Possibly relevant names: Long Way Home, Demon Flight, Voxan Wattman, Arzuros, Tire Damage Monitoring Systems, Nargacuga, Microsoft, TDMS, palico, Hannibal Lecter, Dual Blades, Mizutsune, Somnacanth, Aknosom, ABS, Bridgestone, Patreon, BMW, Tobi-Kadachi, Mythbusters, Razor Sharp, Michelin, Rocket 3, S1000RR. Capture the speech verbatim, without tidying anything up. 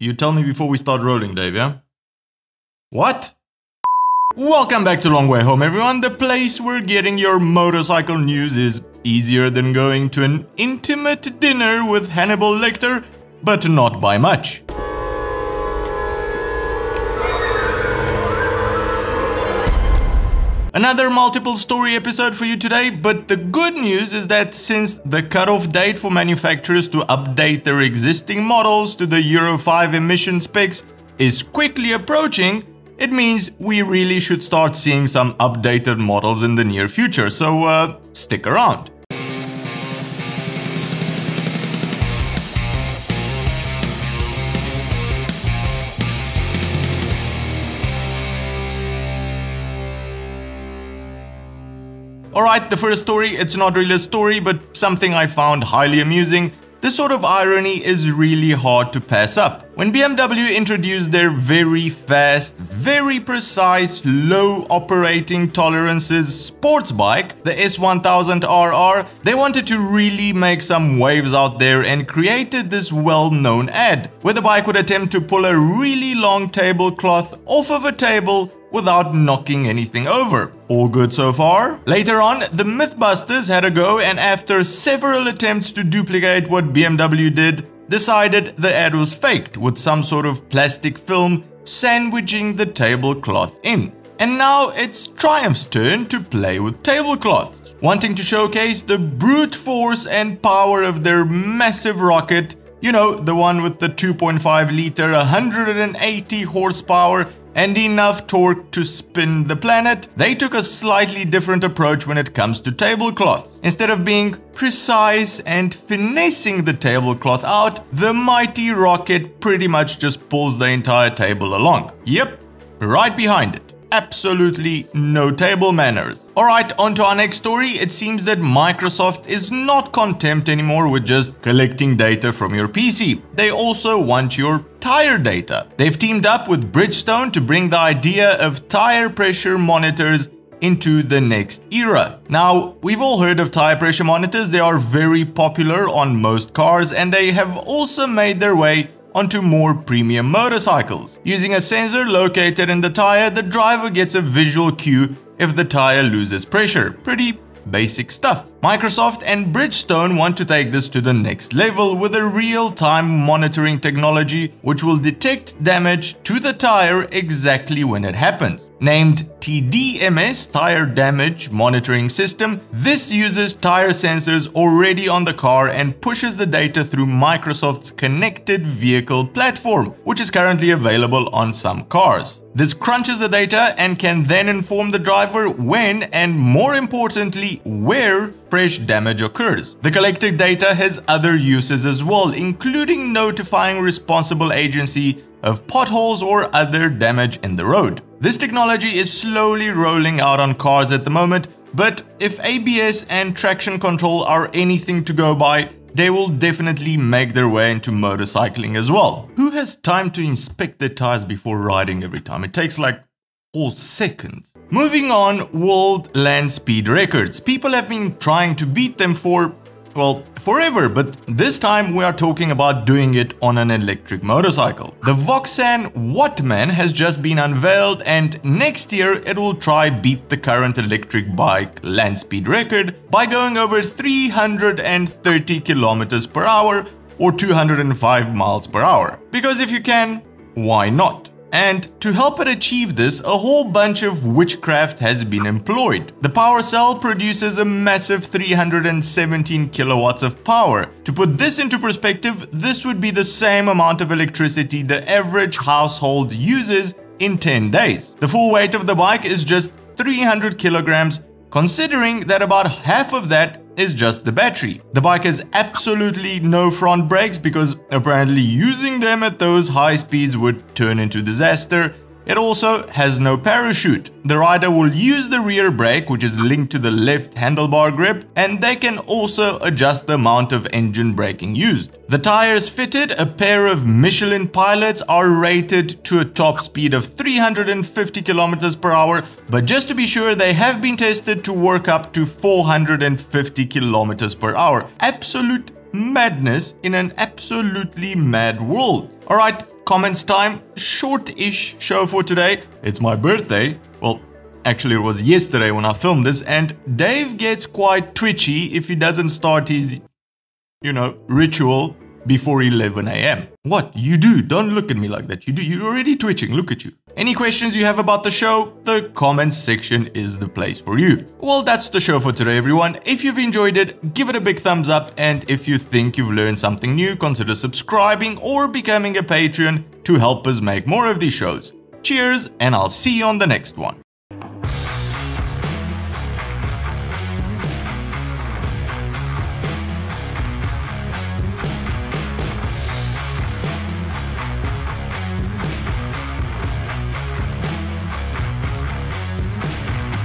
You tell me before we start rolling, Dave, yeah? What? Welcome back to Long Way Home, everyone, the place where getting your motorcycle news is easier than going to an intimate dinner with Hannibal Lecter, but not by much. Another multiple story episode for you today, but the good news is that since the cutoff date for manufacturers to update their existing models to the Euro five emission specs is quickly approaching, it means we really should start seeing some updated models in the near future, so uh, stick around. Alright, the first story, it's not really a story, but something I found highly amusing. This sort of irony is really hard to pass up. When B M W introduced their very fast, very precise, low operating tolerances sports bike, the S one thousand R R, they wanted to really make some waves out there and created this well-known ad, where the bike would attempt to pull a really long tablecloth off of a table without knocking anything over. All good so far? Later on, the Mythbusters had a go and after several attempts to duplicate what B M W did, decided the ad was faked with some sort of plastic film sandwiching the tablecloth in. And now it's Triumph's turn to play with tablecloths, wanting to showcase the brute force and power of their massive rocket, you know, the one with the two point five litre, one hundred eighty horsepower, and enough torque to spin the planet. They took a slightly different approach when it comes to tablecloths. Instead of being precise and finessing the tablecloth out, the mighty rocket pretty much just pulls the entire table along. Yep, right behind it. Absolutely no table manners. Alright, on to our next story. It seems that Microsoft is not content anymore with just collecting data from your P C. They also want your tire data. They've teamed up with Bridgestone to bring the idea of tire pressure monitors into the next era. Now, we've all heard of tire pressure monitors. They are very popular on most cars and they have also made their way onto more premium motorcycles. Using a sensor located in the tire, the driver gets a visual cue if the tire loses pressure. Pretty basic stuff. Microsoft and Bridgestone want to take this to the next level with a real-time monitoring technology which will detect damage to the tire exactly when it happens. Named T D M S, Tire Damage Monitoring System, this uses tire sensors already on the car and pushes the data through Microsoft's connected vehicle platform, which is currently available on some cars. This crunches the data and can then inform the driver when and, more importantly, where fresh damage occurs. The collected data has other uses as well, including notifying responsible agency of potholes or other damage in the road. This technology is slowly rolling out on cars at the moment, but if A B S and traction control are anything to go by, they will definitely make their way into motorcycling as well. Who has time to inspect their tires before riding every time? It takes like all seconds. Moving on, world land speed records. People have been trying to beat them for, well, forever, but this time we are talking about doing it on an electric motorcycle. The Voxan Wattman has just been unveiled and next year it will try beat the current electric bike land speed record by going over three hundred thirty kilometers per hour or two hundred five miles per hour. Because if you can, why not? And to help it achieve this, a whole bunch of witchcraft has been employed. The power cell produces a massive three hundred seventeen kilowatts of power. To put this into perspective, this would be the same amount of electricity the average household uses in ten days. The full weight of the bike is just three hundred kilograms, considering that about half of that is just the battery. The bike has absolutely no front brakes because apparently using them at those high speeds would turn into disaster. It also has no parachute. The rider will use the rear brake, which is linked to the left handlebar grip, and they can also adjust the amount of engine braking used. The tires fitted, a pair of Michelin pilots, are rated to a top speed of three hundred fifty kilometers per hour, but just to be sure, they have been tested to work up to four hundred fifty kilometers per hour. Absolute madness in an absolutely mad world. All right. Comments time, short-ish show for today. It's my birthday. Well, actually it was yesterday when I filmed this, and Dave gets quite twitchy if he doesn't start his, you know, ritual before eleven A M What? You do? Don't look at me like that. You do. You're already twitching. Look at you. Any questions you have about the show? The comments section is the place for you. Well, that's the show for today, everyone. If you've enjoyed it, give it a big thumbs up. And if you think you've learned something new, consider subscribing or becoming a Patreon to help us make more of these shows. Cheers, and I'll see you on the next one.